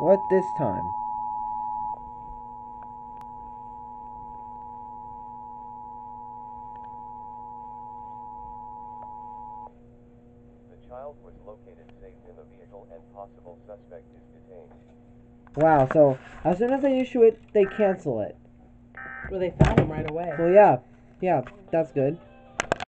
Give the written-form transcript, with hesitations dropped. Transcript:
What this time? The child was located, saved in the vehicle, and possible suspect is detained. Wow, so as soon as they issue it, they cancel it. Well, they found him right away. Well, yeah. Yeah, that's good.